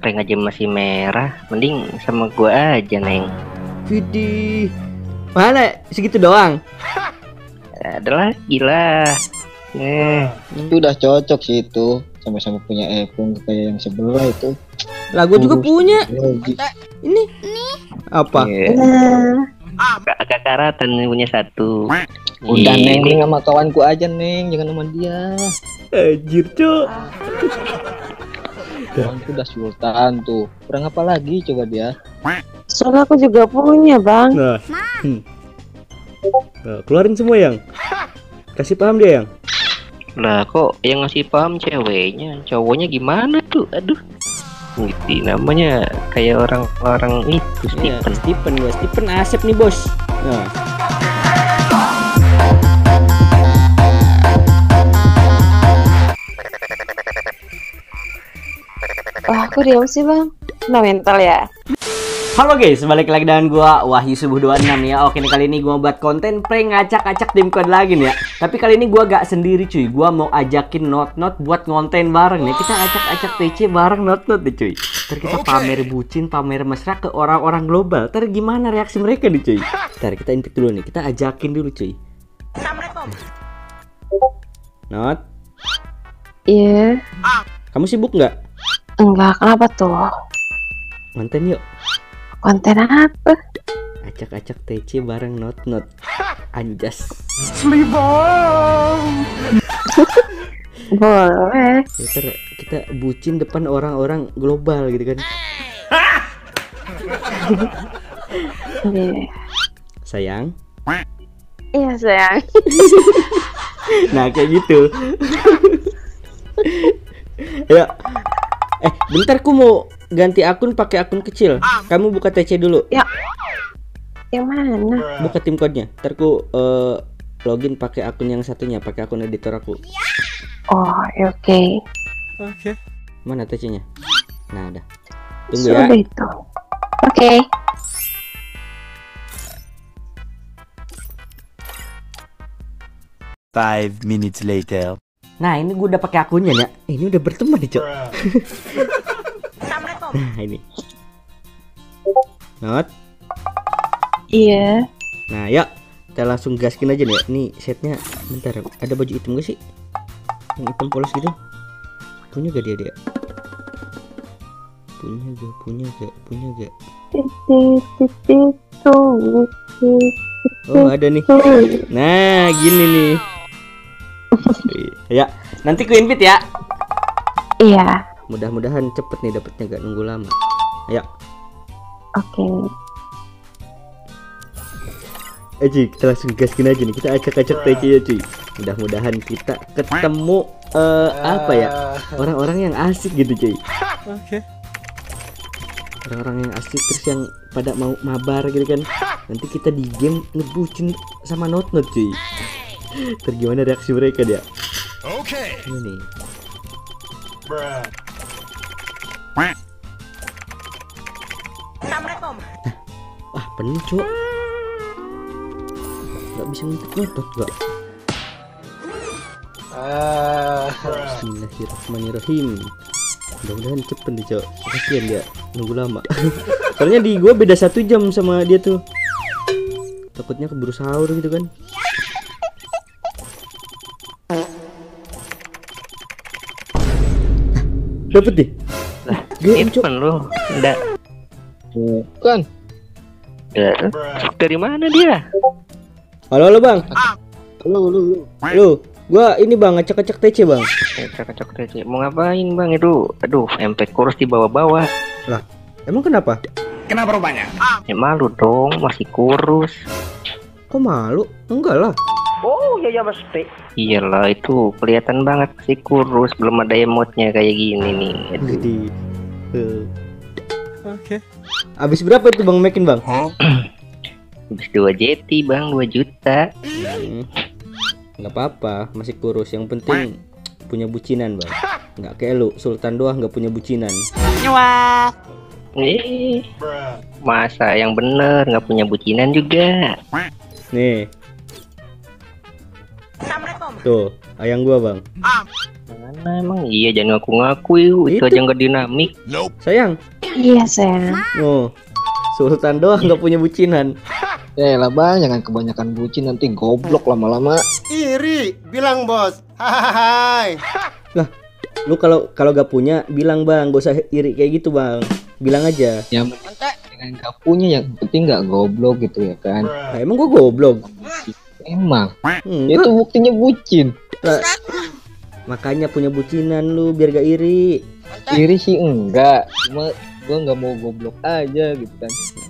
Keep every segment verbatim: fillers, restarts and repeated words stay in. Rank aja masih merah, mending sama gua aja, Neng. Widih, mana segitu doang? Adalah gila. Nah, hmm. itu udah cocok sih itu. Sama-sama punya iPhone kayak yang sebelah itu. Lah gua juga punya. Ini nih. Apa? Yeah. Kakak karatan punya satu. Udah Neng, ini sama kawanku aja, Neng, jangan sama dia. Anjir, Cuk. Kawanku udah Sultan tuh. Kurang apa lagi coba dia? Soalnya aku juga punya, Bang. Nah. Hmm. Nah, keluarin semua yang. Kasih paham dia yang. Lah kok yang ngasih paham ceweknya, cowoknya gimana tuh? Aduh. Ini namanya kayak orang-orang itu yeah. Stephen Stephen guys, Stephen Asep nih bos. Nah. Wah, aku diam sih bang, nah mental ya. Halo guys, balik lagi dengan gua Wahyu Subuh dua puluh enam ya. Oke nih, kali ini gua buat konten prank ngacak-acak timcode lagi nih ya. Tapi kali ini gua gak sendiri cuy. Gua mau ajakin Not-Not buat konten bareng ya. Kita acak-acak T C bareng Not-Not nih cuy. Ntar kita okay. pamer bucin, pamer mesra ke orang-orang global. Ntar gimana reaksi mereka nih cuy. Ntar kita intip dulu nih, kita ajakin dulu cuy. Not? Iya yeah. Kamu sibuk gak? Enggak, kenapa tuh? Konten yuk. Konten apa? Acak-acak T C bareng Not-Not. Anjas. Slibong. Boleh. Kita, kita bucin depan orang-orang global gitu kan. Yeah. Sayang. Iya sayang. Nah kayak gitu. Ya. Eh bentar ku mau ganti akun pakai akun kecil. Kamu buka T C dulu. Ya. Yang mana? Buka timcode-nya. Ntar ku uh, login pakai akun yang satunya, pakai akun editor aku. Oh, oke. Okay. Oke. Okay. Mana T C-nya? Nah, udah. Tunggu ya. Oke. Okay. Five minutes later. Nah, ini gue udah pakai akunnya ya. Ini udah berteman nih, Cok. Nah ini Not? Iya. Nah yuk kita langsung gaskin aja nih. Ini setnya bentar, ada baju hitam gak sih? Yang hitam polos gitu. Punya gak dia dia? Punya gak? Punya gak? Punya gak? Oh ada nih. Nah gini nih. Ya nanti ku invite ya. Iya. Mudah-mudahan cepet nih dapetnya, gak nunggu lama. Ayo. Oke. Okay. Eh cuy, kita langsung gaskin aja nih. Kita acak-acak T C ya cuy. Mudah-mudahan kita ketemu uh, apa ya? Orang-orang yang asik gitu cuy. Oke. Okay. Orang-orang yang asik terus yang pada mau mabar gitu kan. Nanti kita di game ngebucin sama Not-Not cuy. Terus gimana reaksi mereka dia? Oke. Okay. Ini nih. Bruh. Nah, wah penuh cok, nggak bisa ngetot gak? Ah. Bismillahirrahmanirrahim. Mudah-mudahan cepet nih cok, kasihan dia nunggu lama. Soalnya di gua beda satu jam sama dia tuh. Takutnya keburu sahur gitu kan? Dapet nih. Irfan lo, enggak? Bukan. Dari mana dia? Halo halo bang. Halo halo. Halo, gua ini bang acak-acak T C bang. Acak-acak T C. Mau ngapain bang itu? Aduh, M P kurus di bawah-bawah. Lah, emang kenapa? Kenapa rupanya? Ya malu dong, masih kurus. Kok malu? Enggak lah. Oh iya ya pasti. Iyalah itu kelihatan banget sih kurus, belum ada emotnya kayak gini nih. Jadi uh. Oke. Okay. Habis berapa itu Bang Mekin Bang? Habis dua J T Bang, dua juta. Hmm. Nggak apa-apa, masih kurus, yang penting punya bucinan Bang. Nggak kayak lu, Sultan doang nggak punya bucinan. Nyawa. Eh. Masa yang bener nggak punya bucinan juga. Nih. Tuh, ayang gua, Bang. Mana emang iya, jangan ngaku-ngaku yuk. Itu, itu aja nggak dinamik. Nope. Sayang. Iya, sayang. Oh, Sultan doang nggak punya bucinan. Eh, lah Bang, jangan kebanyakan bucin, nanti goblok lama-lama. Iri, bilang bos. Hai. Lah, lu kalau kalau nggak punya, bilang Bang, gak usah iri kayak gitu, Bang. Bilang aja. Ya, jangan nggak punya, yang penting nggak goblok gitu ya kan. Nah, emang gua goblok. Emang hmm, itu buktinya bucin. Nah, makanya punya bucinan lu biar gak iri. Iri sih enggak, cuma gue nggak mau goblok aja gitu kan.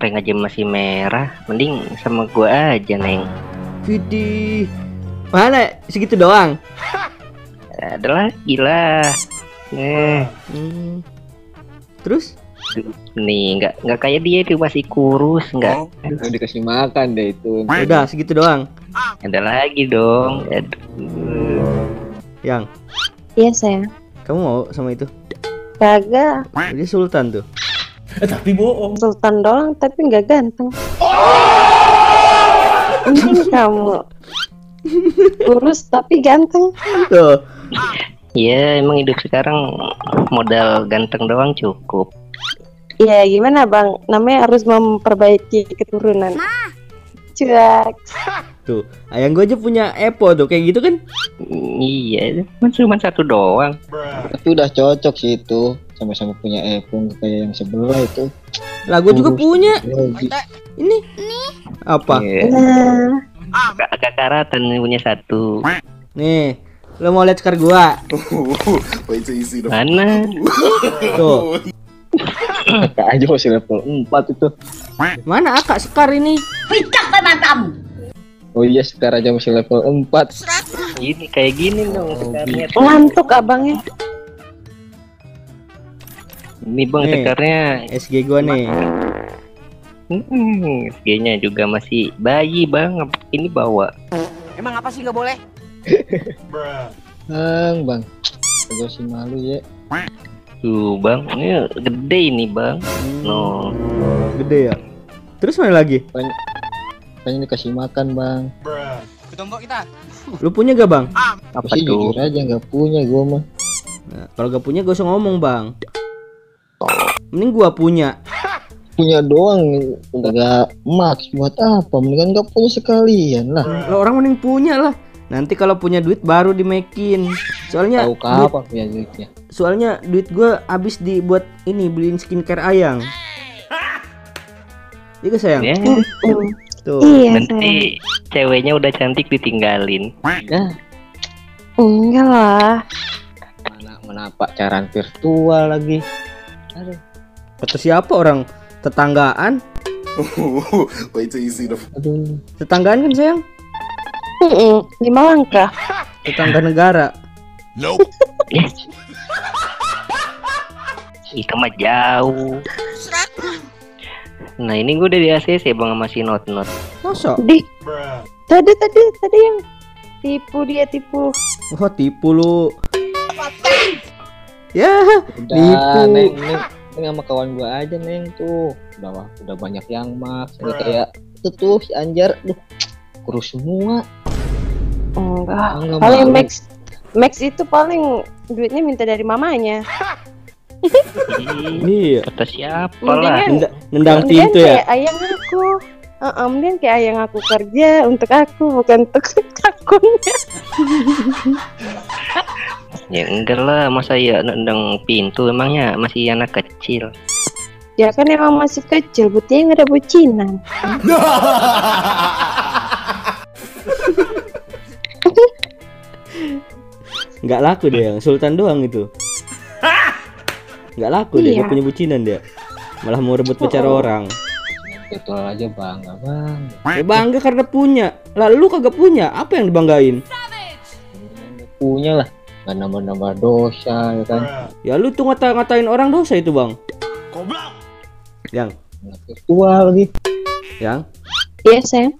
Reng aja masih merah, mending sama gue aja, Neng. Widih, mana segitu doang? Adalah gila. Nah, hmm. Terus? Nih, nggak nggak kayak dia itu masih kurus, nggak. Oh, dikasih makan deh itu. Udah segitu doang. Ada lagi dong. Aduh. Yang. Iya sayang. Kamu mau sama itu? Kagak. Dia Sultan tuh. Eh, tapi bohong. Sultan doang tapi nggak ganteng. Oh! Ini kamu kurus tapi ganteng. Tuh. Iya, emang hidup sekarang modal ganteng doang cukup. Iya, gimana Bang? Namanya harus memperbaiki keturunan. Cuak. Tuh, ayang gue aja punya Epo tuh, kayak gitu kan? Iya, cuma satu doang. Tapi udah cocok sih itu, sama-sama punya Epo kayak yang sebelah itu. Lah, gue juga punya. Ini, ini apa? Kakak karatan punya satu. Nih, lo mau lihat sekar gue? Mana? Tuh. Kakak aja masih level empat itu. Mana Akak sekar ini? Pecah kan matamu. Oh iya, sekar aja masih level empat. Ini kayak gini dong sekarnya. Lantuk abangnya. Ini Bang sekarnya S G gua nih. Hmm, S G-nya juga masih bayi, Bang. Ini bawa. Emang apa sih nggak boleh? Bang, Bang. Gua sih malu ya. Tuh Bang, ini gede ini Bang. No. Gede ya? Terus mana lagi? Banyak, banyak dikasih makan Bang. Ketombok kita. Lu punya gak Bang? Apa sih jujur aja gak punya gua mah. Nah, kalau gak punya gua usah ngomong Bang. Mending gua punya. Punya doang gak max buat apa? Mendingan gak punya sekalian lah. Lo orang mending punya lah. Nanti kalau punya duit baru dimekin. Soalnya tahu kapan punya duitnya. Soalnya duit gue habis dibuat ini, beliin skincare ayang. Iya sayang. Yeah. Tuh. Iya, nanti sayang. Ceweknya udah cantik ditinggalin. Nah. Enggak lah. Mana mana pacaran virtual lagi. Aduh. Kata siapa orang tetanggaan? Wait, easy enough. Aduh. Tetanggaan kan sayang? Mm-mm, di Malangkah tetangga negara. Nope. Itu mah jauh. Nah ini gue udah di A C C Bang sama si Not-Not. Masa? Di... Tadi tadi tadi yang tipu dia tipu. Oh tipu lu. Ya udah, tipu. Neng, neng, neng sama kawan gue aja Neng tuh. Udah udah banyak yang maks. Kayak itu tuh si Anjar. Duh, kurus semua. Enggak, enggak paling malu. Max Max itu paling duitnya minta dari mamanya. Iya, kata siapa lah. Nendang pintu ya. Ayang aku, uh, mending kayak ayang aku kerja untuk aku, bukan untuk kakunya. Ya enggak lah, masa ya nendang pintu, emangnya masih anak kecil. Ya kan emang masih kecil, buktinya nggak ada bucinan. Nggak laku dia, yang Sultan doang itu nggak laku. Iya. Dia nggak punya bucinan, dia malah mau rebut pacar oh, oh. orang. Betul aja bangga Bang. Ya bangga karena punya. Lalu kagak punya apa yang dibanggain? Punya lah, nggak nambah-nambah dosa ya kan. Ya lu tuh ngata-ngatain orang dosa itu Bang. Goblok. Yang virtual lagi. Yang iya sayang.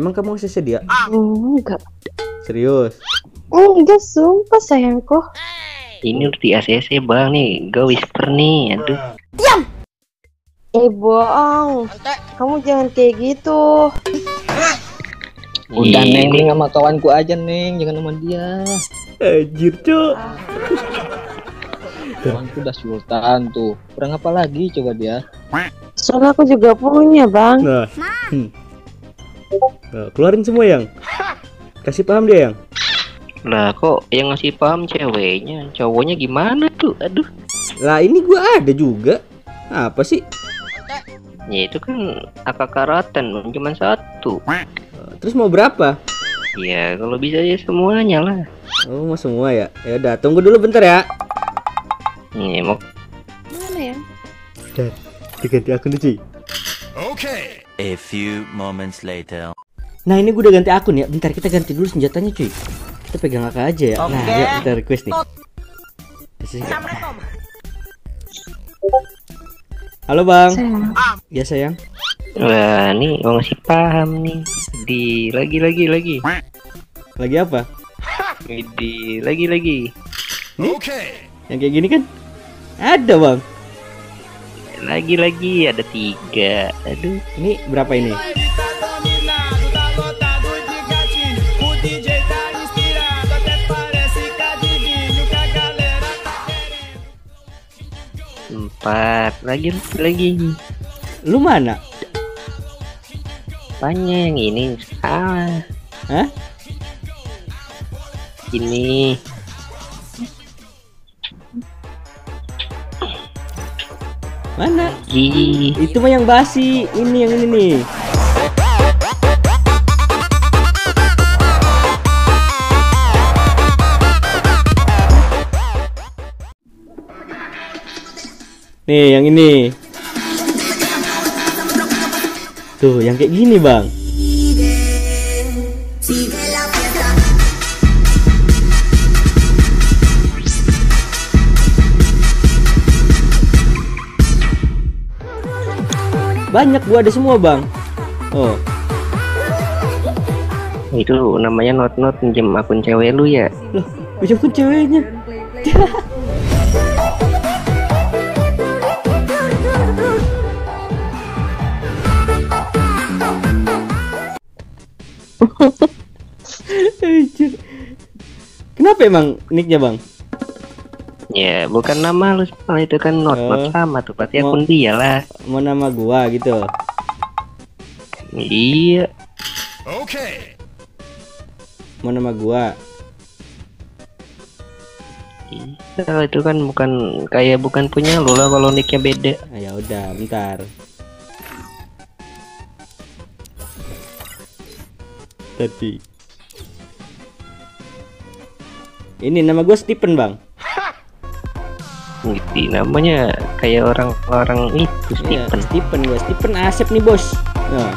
Emang kamu masih sedia? Oh, enggak. Serius? Oh, enggak, sumpah sayangku. Ini udah di A C C Bang nih, gue whisper nih, aduh. Diam! Eh bohong, kamu jangan kayak gitu. Udah neng, neng sama kawanku aja neng, jangan sama dia. Anjir cok. Kawanku udah Sultan tuh. Perang apa lagi coba dia? Soalnya aku juga punya bang. Nah. Hmm. Nah, keluarin semua yang. Kasih paham dia yang. Lah kok yang ngasih paham ceweknya, cowoknya gimana tuh? Aduh. Lah ini gua ada juga. Apa sih? Ya itu kan akak rotan cuma satu. Terus mau berapa? Ya kalau bisa ya semuanya lah. Oh mau semua ya? Ya udah tunggu dulu bentar ya. Nih mau. Mana ya? Dan diganti akun tuh cuy. Oke. A few moments later. Nah ini gue udah ganti akun ya. Bentar kita ganti dulu senjatanya cuy. Kita pegang A K aja ya. Okay. Nah ya kita request nih. Halo bang. Sayang. Ya sayang. Wah nih gua ngasih paham nih. Di lagi lagi lagi. Lagi apa? Di lagi lagi. Oke. Okay. Yang kayak gini kan? Ada bang. Lagi lagi ada tiga. Aduh. Ini berapa ini? Empat lagi lagi. Lu mana? Tanya yang ini salah. Hah? Ini. Mana? Ih. Itu mah yang basi. Ini yang ini nih. Nih yang ini tuh yang kayak gini bang. Banyak gua ada semua bang. Oh itu namanya not-not pinjam akun cewek lu ya? Loh pinjam akun ceweknya. Kenapa emang nicknya bang? Ya bukan nama lu soalnya itu kan not, not sama tuh pasti akun dia lah. Mau nama gua gitu? Iya. Oke. Mau nama gua? Iya itu kan bukan kayak bukan punya lu lah kalau nicknya beda. Nah, ya udah bentar. Tadi ini nama gue Stephen bang. Ini namanya kayak orang-orang itu Stephen. Ya, Stephen gue Stephen Asep nih bos. Nah.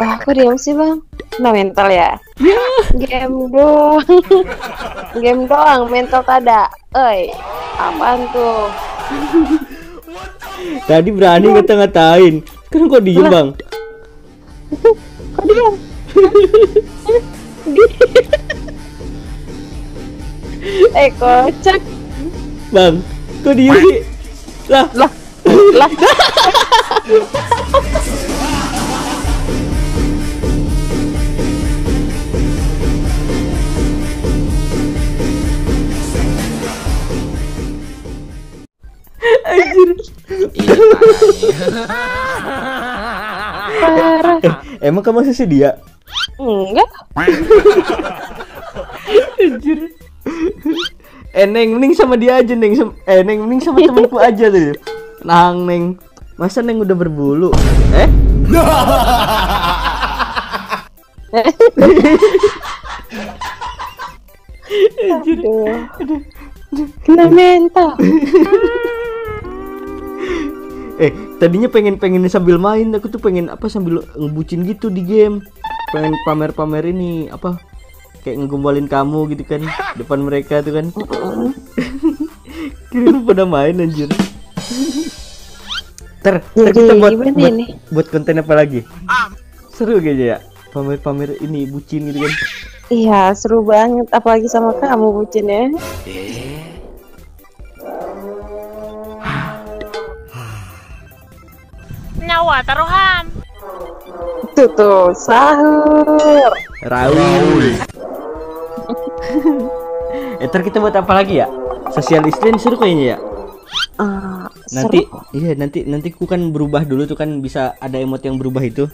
Oh, aku diam sih bang. No mental ya? Ya. Game doang. Game doang mental kada. Oi, apaan tuh? Tadi berani ngata-ngatain. Sekarang kok diem bang? Kok diem? Eh kocak bang, kok diem sih? Lah lah lah. Parah. Eh, emang kamu sih dia? Enggak. Anjir. Eh neng mending sama dia aja neng. Eh neng mending sama temanku aja tuh. Nang neng. Masa neng udah berbulu? Eh? Anjir. Aduh. Kena mental. Eh tadinya pengen pengen sambil main aku tuh pengen apa sambil ngebucin gitu di game, pengen pamer-pamer ini apa kayak ngegombalin kamu gitu kan depan mereka tuh kan. Kira lu pada main anjir. Ter, ter kita buat, buat buat konten apa lagi seru kayaknya ya. pamer-pamer ini bucin gitu kan. Iya, seru banget apalagi sama kamu bucin ya. Eh. Nyawa taruhan. Tuh tuh sahur. Rawi. Eh, ntar kita buat apa lagi ya? Social distancing seru kayaknya ya. Uh, nanti seru. Iya nanti nanti ku kan berubah dulu tuh kan bisa ada emot yang berubah itu.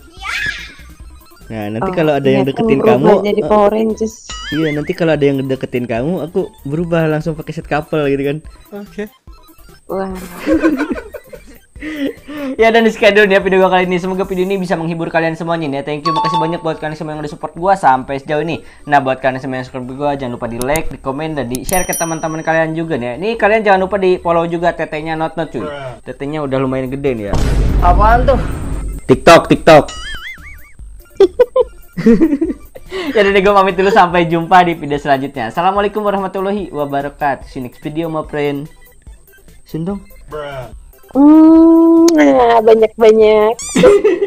Nah nanti oh, kalau ada yang deketin kamu jadi Power Rangers. Uh, iya nanti kalau ada yang deketin kamu aku berubah langsung pakai set couple gitu kan. Oke. Okay. Wah. Ya dan di schedule ya video gua kali ini. Semoga video ini bisa menghibur kalian semuanya ya. Thank you, makasih banyak buat kalian semua yang udah support gua sampai sejauh ini. Nah buat kalian semua yang support gua jangan lupa di like, di komen, dan di share ke teman-teman kalian juga nih. Ini kalian jangan lupa di follow juga tetenya Not-Not cuy. Tetenya udah lumayan gede nih ya. Apaan tuh? TikTok, TikTok. Ya udah deh, gua pamit dulu, sampai jumpa di video selanjutnya. Assalamualaikum warahmatullahi wabarakatuh. See next video my friend. Sindong. Hmm, nah, banyak-banyak.